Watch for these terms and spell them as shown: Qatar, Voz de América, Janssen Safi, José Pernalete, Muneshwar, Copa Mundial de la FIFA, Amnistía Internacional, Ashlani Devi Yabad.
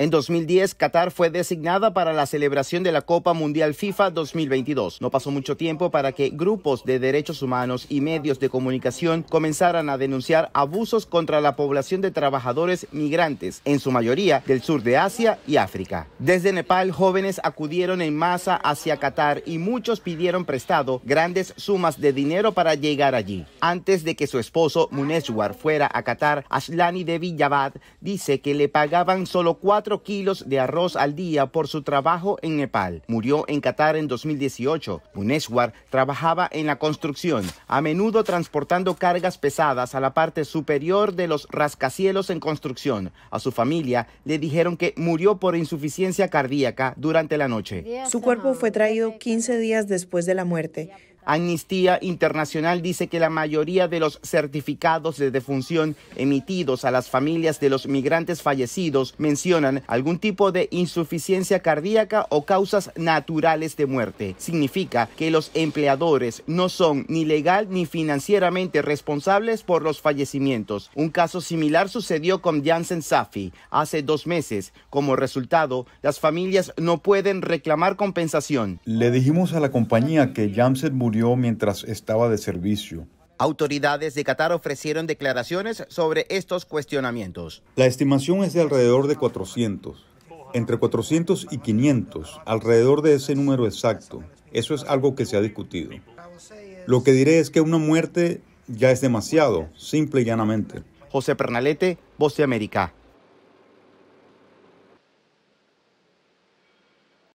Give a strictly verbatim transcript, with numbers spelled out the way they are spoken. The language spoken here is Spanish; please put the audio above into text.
En dos mil diez, Qatar fue designada para la celebración de la Copa Mundial FIFA dos mil veintidós. No pasó mucho tiempo para que grupos de derechos humanos y medios de comunicación comenzaran a denunciar abusos contra la población de trabajadores migrantes, en su mayoría del sur de Asia y África. Desde Nepal, jóvenes acudieron en masa hacia Qatar y muchos pidieron prestado grandes sumas de dinero para llegar allí. Antes de que su esposo, Muneshwar, fuera a Qatar, Ashlani Devi Yabad dice que le pagaban solo cuatro kilos de arroz al día por su trabajo en Nepal. Murió en Qatar en dos mil dieciocho. Muneshwar trabajaba en la construcción, a menudo transportando cargas pesadas a la parte superior de los rascacielos en construcción. A su familia le dijeron que murió por insuficiencia cardíaca durante la noche. Su cuerpo fue traído quince días después de la muerte. Amnistía Internacional dice que la mayoría de los certificados de defunción emitidos a las familias de los migrantes fallecidos mencionan algún tipo de insuficiencia cardíaca o causas naturales de muerte. Significa que los empleadores no son ni legal ni financieramente responsables por los fallecimientos. Un caso similar sucedió con Janssen Safi hace dos meses. Como resultado, las familias no pueden reclamar compensación. Le dijimos a la compañía que Janssen murió mientras estaba de servicio. Autoridades de Qatar ofrecieron declaraciones sobre estos cuestionamientos. La estimación es de alrededor de cuatrocientos, entre cuatrocientos y quinientos, alrededor de ese número exacto. Eso es algo que se ha discutido. Lo que diré es que una muerte ya es demasiado, simple y llanamente. José Pernalete, Voz de América.